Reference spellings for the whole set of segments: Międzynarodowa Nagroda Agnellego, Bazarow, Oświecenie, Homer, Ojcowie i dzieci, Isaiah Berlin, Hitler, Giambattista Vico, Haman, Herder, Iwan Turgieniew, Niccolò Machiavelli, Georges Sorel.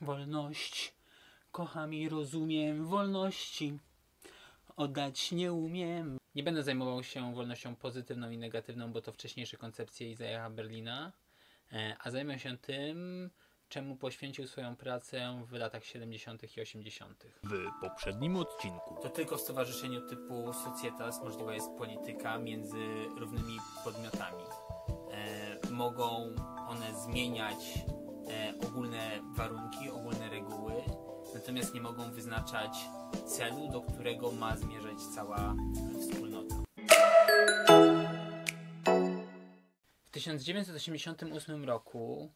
Wolność kocham i rozumiem, wolności oddać nie umiem. Nie będę zajmował się wolnością pozytywną i negatywną, bo to wcześniejsze koncepcje Isaiaha Berlina, a zajmę się tym, czemu poświęcił swoją pracę w latach 70. i 80. W poprzednim odcinku. To tylko w stowarzyszeniu typu Societas możliwa jest polityka między równymi podmiotami. Mogą one zmieniać ogólne warunki, ogólne reguły, natomiast nie mogą wyznaczać celu, do którego ma zmierzać cała wspólnota. W 1988 roku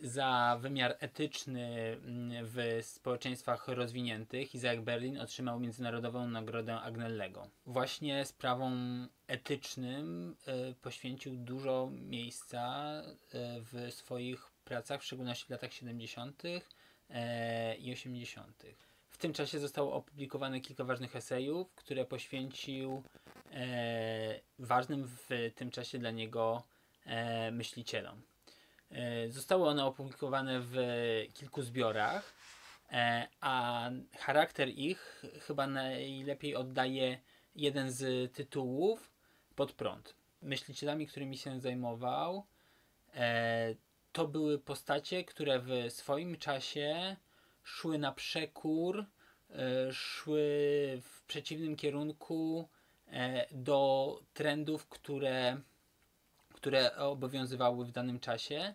za wymiar etyczny w społeczeństwach rozwiniętych Isaiah Berlin otrzymał Międzynarodową Nagrodę Agnellego. Właśnie sprawom etycznym poświęcił dużo miejsca w swoich pracach, w szczególności w latach 70. i 80. W tym czasie zostało opublikowane kilka ważnych esejów, które poświęcił ważnym w tym czasie dla niego myślicielom. Zostały one opublikowane w kilku zbiorach, a charakter ich chyba najlepiej oddaje jeden z tytułów, Pod prąd. Myślicielami, którymi się zajmował, to były postacie, które w swoim czasie szły na przekór, szły w przeciwnym kierunku do trendów, które obowiązywały w danym czasie,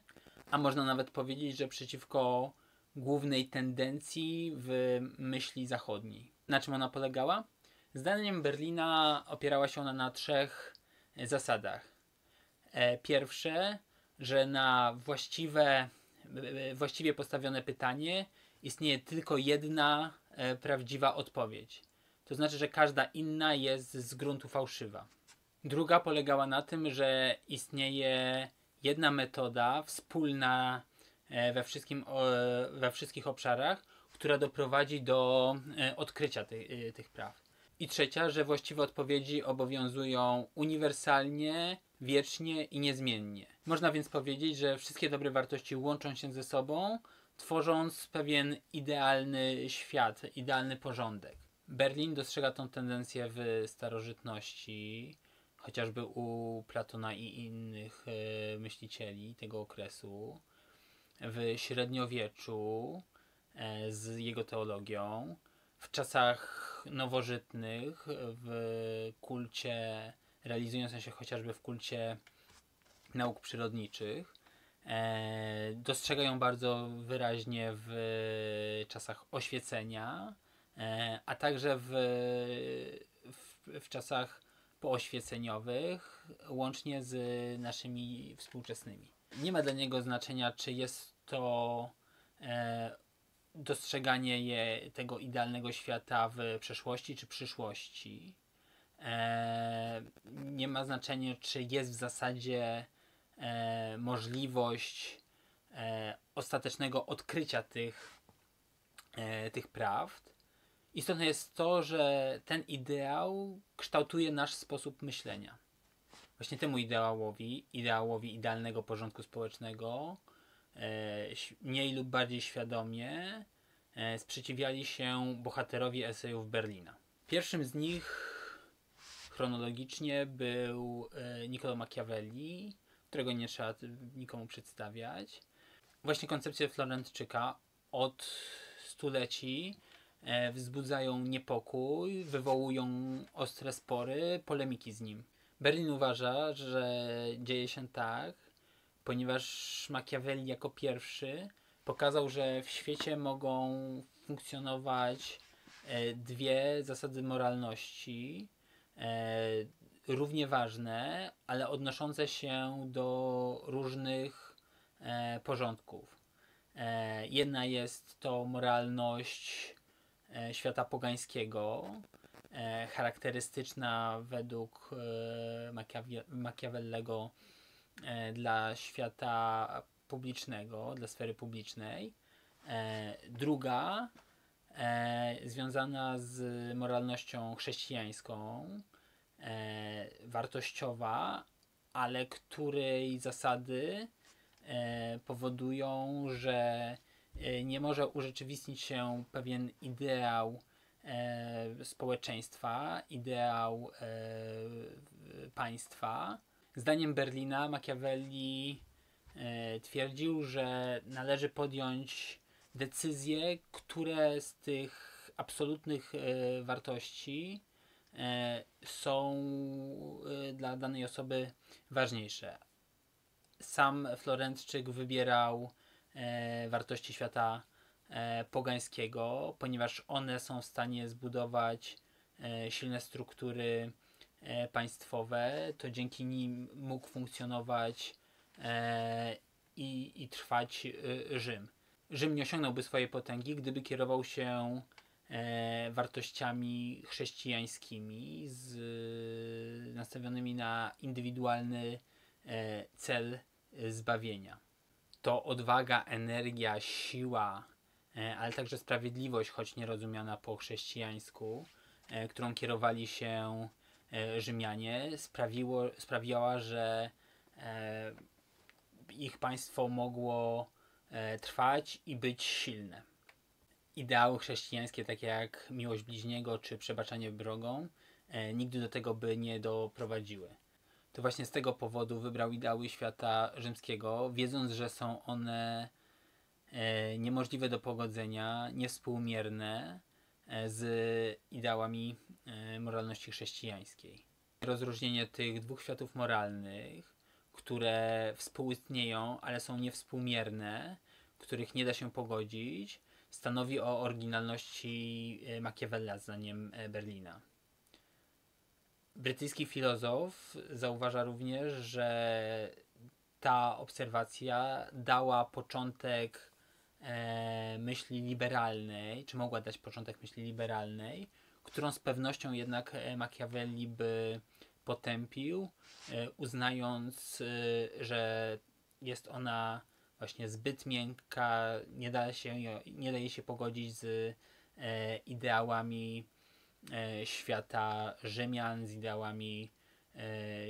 a można nawet powiedzieć, że przeciwko głównej tendencji w myśli zachodniej. Na czym ona polegała? Zdaniem Berlina opierała się ona na trzech zasadach. Pierwsze, że na właściwie postawione pytanie istnieje tylko jedna prawdziwa odpowiedź. To znaczy, że każda inna jest z gruntu fałszywa. Druga polegała na tym, że istnieje jedna metoda wspólna we wszystkich obszarach, która doprowadzi do odkrycia tych praw. I trzecia, że właściwe odpowiedzi obowiązują uniwersalnie, wiecznie i niezmiennie. Można więc powiedzieć, że wszystkie dobre wartości łączą się ze sobą, tworząc pewien idealny świat, idealny porządek. Berlin dostrzega tą tendencję w starożytności, chociażby u Platona i innych myślicieli tego okresu, w średniowieczu z jego teologią, w czasach nowożytnych, w kulcie, realizującym się chociażby w kulcie nauk przyrodniczych. Dostrzegają bardzo wyraźnie w czasach oświecenia, a także w czasach pooświeceniowych, łącznie z naszymi współczesnymi. Nie ma dla niego znaczenia, czy jest to dostrzeganie tego idealnego świata w przeszłości czy przyszłości. Nie ma znaczenia, czy jest w zasadzie możliwość ostatecznego odkrycia tych prawd. Istotne jest to, że ten ideał kształtuje nasz sposób myślenia. Właśnie temu ideałowi idealnego porządku społecznego, mniej lub bardziej świadomie sprzeciwiali się bohaterowie esejów Berlina. Pierwszym z nich chronologicznie był Niccolò Machiavelli, którego nie trzeba nikomu przedstawiać. Właśnie koncepcje Florentczyka od stuleci wzbudzają niepokój, wywołują ostre spory, polemiki z nim. Berlin uważa, że dzieje się tak, ponieważ Machiavelli jako pierwszy pokazał, że w świecie mogą funkcjonować dwie zasady moralności, równie ważne, ale odnoszące się do różnych porządków. Jedna jest to moralność świata pogańskiego, charakterystyczna według Machiavellego dla świata publicznego, dla sfery publicznej. Druga, związana z moralnością chrześcijańską, wartościowa, ale której zasady powodują, że nie może urzeczywistnić się pewien ideał społeczeństwa, ideał państwa. Zdaniem Berlina Machiavelli twierdził, że należy podjąć decyzje, które z tych absolutnych wartości są dla danej osoby ważniejsze. Sam Florentczyk wybierał wartości świata pogańskiego, ponieważ one są w stanie zbudować silne struktury państwowe. To dzięki nim mógł funkcjonować i trwać Rzym. Rzym nie osiągnąłby swojej potęgi, gdyby kierował się wartościami chrześcijańskimi, nastawionymi na indywidualny cel zbawienia. To odwaga, energia, siła, ale także sprawiedliwość, choć nie rozumiana po chrześcijańsku, którą kierowali się Rzymianie, sprawiała, że ich państwo mogło trwać i być silne. Ideały chrześcijańskie, takie jak miłość bliźniego czy przebaczenie wrogom, nigdy do tego by nie doprowadziły. To właśnie z tego powodu wybrał ideały świata rzymskiego, wiedząc, że są one niemożliwe do pogodzenia, niewspółmierne z ideałami moralności chrześcijańskiej. Rozróżnienie tych dwóch światów moralnych, które współistnieją, ale są niewspółmierne, których nie da się pogodzić, stanowi o oryginalności Machiavella, zdaniem Berlina. Brytyjski filozof zauważa również, że ta obserwacja dała początek myśli liberalnej, czy mogła dać początek myśli liberalnej, którą z pewnością jednak Machiavelli by potępił, uznając, że jest ona właśnie zbyt miękka, nie daje się pogodzić z ideałami świata Rzymian, z ideałami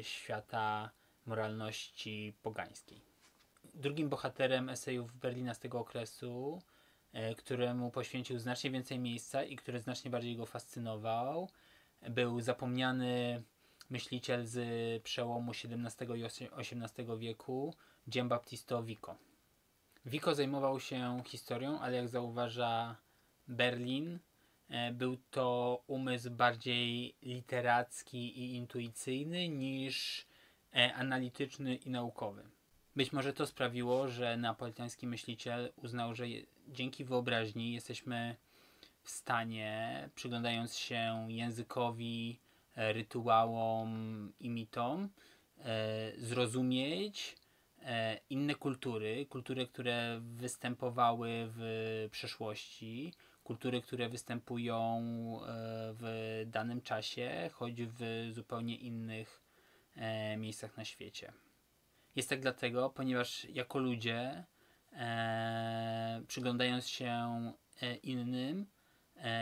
świata moralności pogańskiej. Drugim bohaterem esejów Berlina z tego okresu, któremu poświęcił znacznie więcej miejsca i który znacznie bardziej go fascynował, był zapomniany myśliciel z przełomu XVII i XVIII wieku, Giambattista Vico. Vico zajmował się historią, ale jak zauważa Berlin, był to umysł bardziej literacki i intuicyjny niż analityczny i naukowy. Być może to sprawiło, że neapolitański myśliciel uznał, że dzięki wyobraźni jesteśmy w stanie, przyglądając się językowi, rytuałom i mitom, zrozumieć inne kultury, kultury, które występowały w przeszłości, kultury, które występują w danym czasie, choć w zupełnie innych miejscach na świecie. Jest tak dlatego, ponieważ jako ludzie, przyglądając się innym,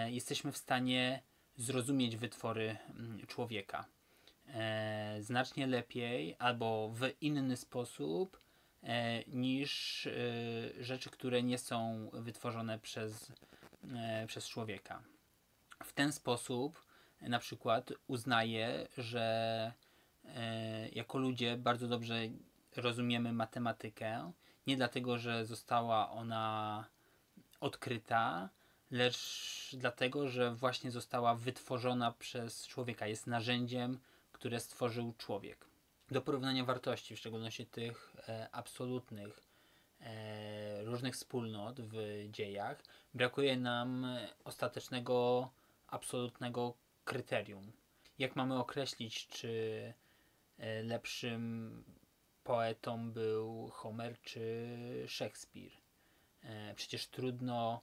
jesteśmy w stanie zrozumieć wytwory człowieka znacznie lepiej albo w inny sposób niż rzeczy, które nie są wytworzone przez człowieka. W ten sposób na przykład uznaje, że jako ludzie bardzo dobrze rozumiemy matematykę, nie dlatego, że została ona odkryta, lecz dlatego, że właśnie została wytworzona przez człowieka, jest narzędziem, które stworzył człowiek. Do porównania wartości, w szczególności tych absolutnych, różnych wspólnot w dziejach, brakuje nam ostatecznego, absolutnego kryterium. Jak mamy określić, czy lepszym poetą był Homer czy Szekspir? Przecież trudno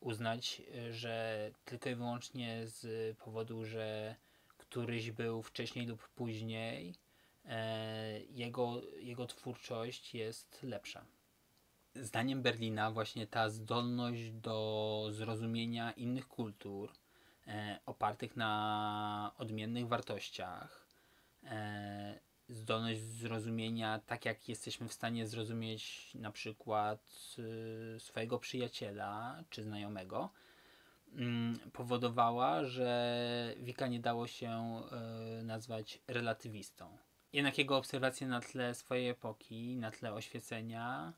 uznać, że tylko i wyłącznie z powodu, że któryś był wcześniej lub później, jego twórczość jest lepsza. Zdaniem Berlina właśnie ta zdolność do zrozumienia innych kultur opartych na odmiennych wartościach zdolność zrozumienia, tak jak jesteśmy w stanie zrozumieć na przykład swojego przyjaciela czy znajomego, powodowała, że Wika nie dało się nazwać relatywistą. Jednak jego obserwacje na tle swojej epoki, na tle oświecenia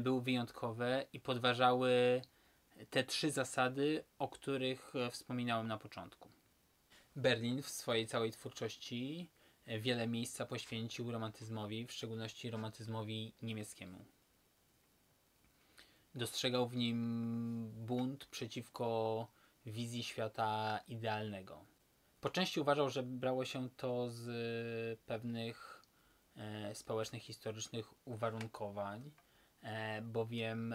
były wyjątkowe i podważały te trzy zasady, o których wspominałem na początku. Berlin w swojej całej twórczości wiele miejsca poświęcił romantyzmowi, w szczególności romantyzmowi niemieckiemu. Dostrzegał w nim bunt przeciwko wizji świata idealnego. Po części uważał, że brało się to z pewnych społecznych, historycznych uwarunkowań, bowiem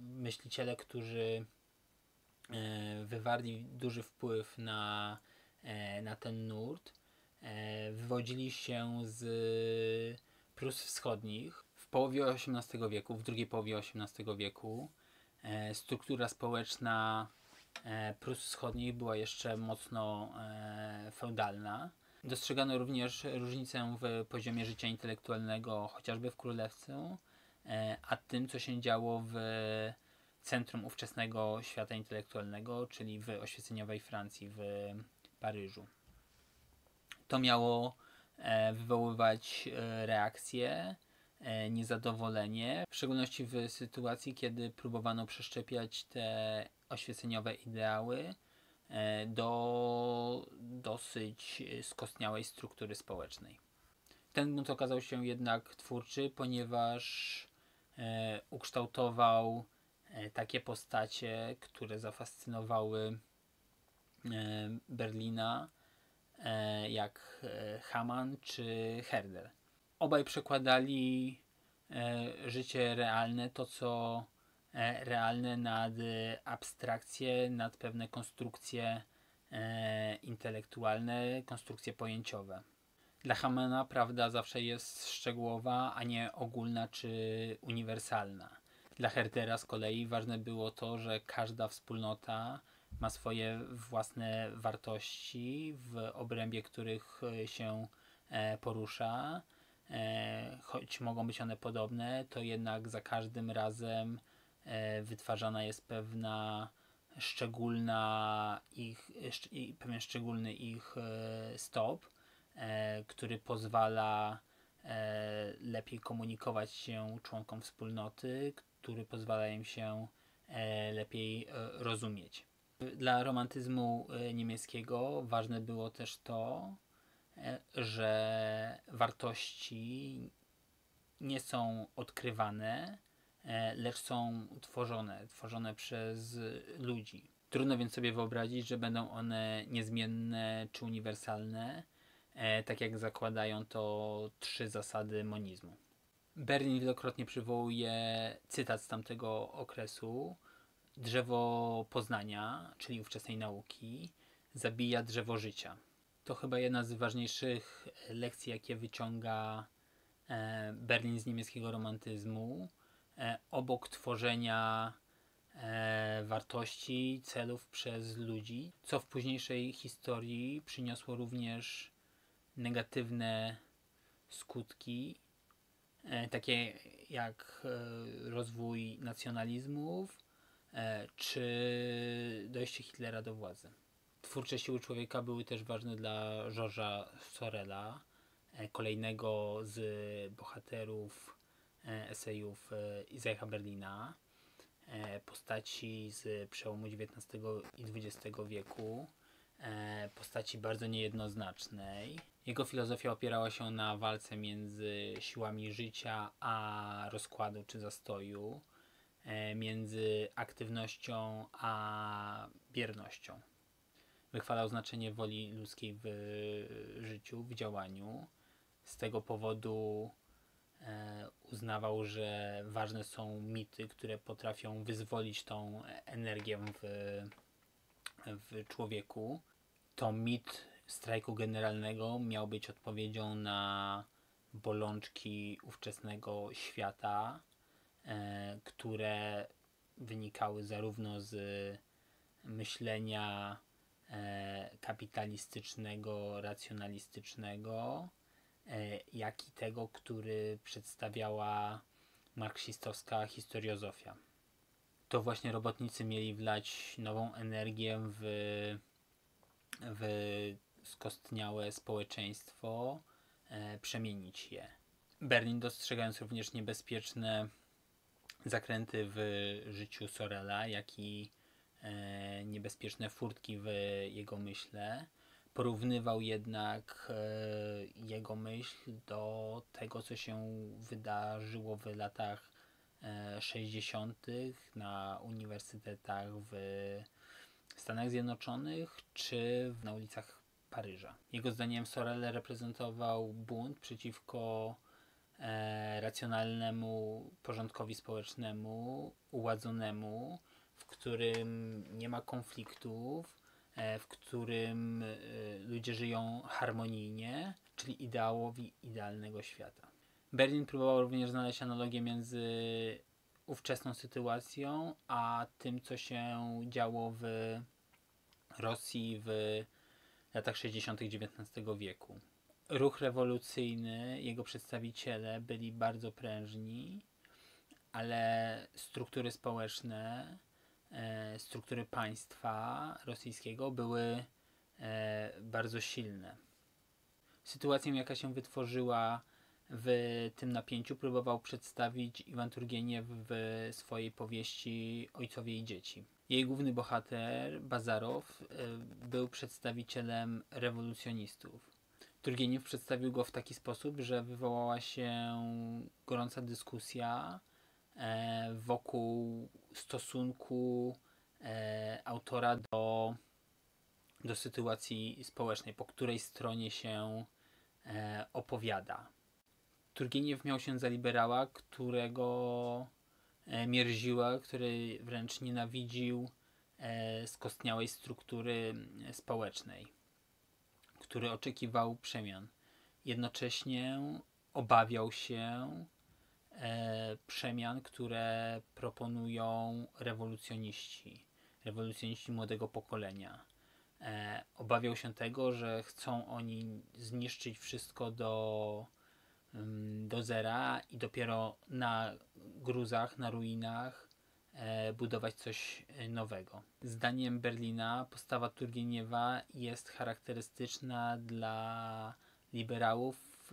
myśliciele, którzy wywarli duży wpływ na ten nurt, wywodzili się z Prus Wschodnich. W połowie XVIII wieku, w drugiej połowie XVIII wieku struktura społeczna Prus Wschodnich była jeszcze mocno feudalna. Dostrzegano również różnicę w poziomie życia intelektualnego, chociażby w królewcu, a tym, co się działo w centrum ówczesnego świata intelektualnego, czyli w oświeceniowej Francji, w Paryżu. To miało wywoływać reakcje, niezadowolenie, w szczególności w sytuacji, kiedy próbowano przeszczepiać te oświeceniowe ideały do dosyć skostniałej struktury społecznej. Ten bunt okazał się jednak twórczy, ponieważ ukształtował takie postacie, które zafascynowały Berlina, jak Haman czy Herder. Obaj przekładali życie realne, to co realne, nad abstrakcje, nad pewne konstrukcje intelektualne, konstrukcje pojęciowe. Dla Hamana prawda zawsze jest szczegółowa, a nie ogólna czy uniwersalna. Dla Herdera z kolei ważne było to, że każda wspólnota ma swoje własne wartości, w obrębie których się porusza. Choć mogą być one podobne, to jednak za każdym razem wytwarzana jest pewna szczególna pewien szczególny ich stop, który pozwala lepiej komunikować się członkom wspólnoty, który pozwala im się lepiej rozumieć. Dla romantyzmu niemieckiego ważne było też to, że wartości nie są odkrywane, lecz są tworzone przez ludzi. Trudno więc sobie wyobrazić, że będą one niezmienne czy uniwersalne, tak jak zakładają to trzy zasady monizmu. Berlin wielokrotnie przywołuje cytat z tamtego okresu: drzewo poznania, czyli ówczesnej nauki, zabija drzewo życia. To chyba jedna z ważniejszych lekcji, jakie wyciąga Berlin z niemieckiego romantyzmu. Obok tworzenia wartości, celów przez ludzi, co w późniejszej historii przyniosło również negatywne skutki, takie jak rozwój nacjonalizmów czy dojście Hitlera do władzy. Twórcze siły człowieka były też ważne dla Georgesa Sorela, kolejnego z bohaterów esejów Isaiah Berlina, postaci z przełomu XIX i XX wieku, postaci bardzo niejednoznacznej. Jego filozofia opierała się na walce między siłami życia a rozkładu czy zastoju, między aktywnością a biernością. Wychwalał znaczenie woli ludzkiej w życiu, w działaniu. Z tego powodu uznawał, że ważne są mity, które potrafią wyzwolić tą energię w człowieku. To mit strajku generalnego miał być odpowiedzią na bolączki ówczesnego świata, które wynikały zarówno z myślenia kapitalistycznego, racjonalistycznego, jak i tego, który przedstawiała marksistowska historiozofia. To właśnie robotnicy mieli wlać nową energię w skostniałe społeczeństwo, przemienić je. Berlin, dostrzegając również niebezpieczne zakręty w życiu Sorela, jak i niebezpieczne furtki w jego myśle, porównywał jednak jego myśl do tego, co się wydarzyło w latach 60. na uniwersytetach w Stanach Zjednoczonych czy na ulicach Paryża. Jego zdaniem Sorel reprezentował bunt przeciwko racjonalnemu porządkowi społecznemu, uładzonemu, w którym nie ma konfliktów, w którym ludzie żyją harmonijnie, czyli ideałowi idealnego świata. Berlin próbował również znaleźć analogię między ówczesną sytuacją a tym, co się działo w Rosji w latach 60. XIX wieku. Ruch rewolucyjny, jego przedstawiciele byli bardzo prężni, ale struktury społeczne, struktury państwa rosyjskiego były bardzo silne. Sytuację, jaka się wytworzyła w tym napięciu, próbował przedstawić Iwan Turgieniew w swojej powieści Ojcowie i dzieci. Jej główny bohater, Bazarow, był przedstawicielem rewolucjonistów. Turgieniew przedstawił go w taki sposób, że wywołała się gorąca dyskusja wokół stosunku autora do sytuacji społecznej, po której stronie się opowiada. Turgieniew miał się za liberała, którego mierziła, który wręcz nienawidził skostniałej struktury społecznej, który oczekiwał przemian. Jednocześnie obawiał się przemian, które proponują rewolucjoniści młodego pokolenia. Obawiał się tego, że chcą oni zniszczyć wszystko do zera i dopiero na gruzach, na ruinach budować coś nowego. Zdaniem Berlina postawa Turgieniewa jest charakterystyczna dla liberałów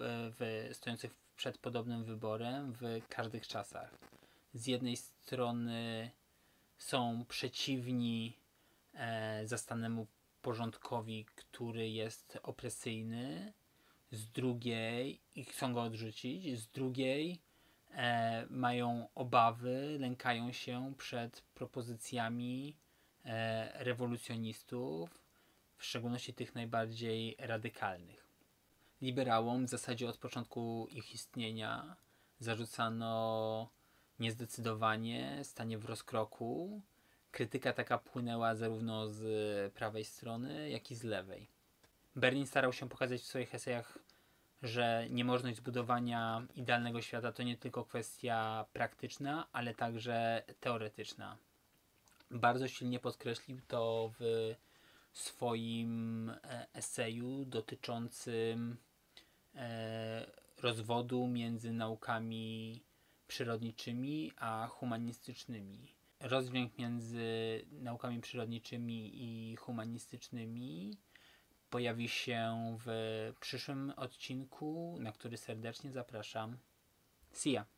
stojących przed podobnym wyborem w każdych czasach. Z jednej strony są przeciwni zastanemu porządkowi, który jest opresyjny, z drugiej i chcą go odrzucić, z drugiej mają obawy, lękają się przed propozycjami rewolucjonistów, w szczególności tych najbardziej radykalnych. Liberałom w zasadzie od początku ich istnienia zarzucano niezdecydowanie, stanie w rozkroku. Krytyka taka płynęła zarówno z prawej strony, jak i z lewej. Berlin starał się pokazać w swoich esejach, że niemożność zbudowania idealnego świata to nie tylko kwestia praktyczna, ale także teoretyczna. Bardzo silnie podkreślił to w swoim eseju dotyczącym rozwodu między naukami przyrodniczymi a humanistycznymi. Rozdźwięk między naukami przyrodniczymi i humanistycznymi pojawi się w przyszłym odcinku, na który serdecznie zapraszam. See ya!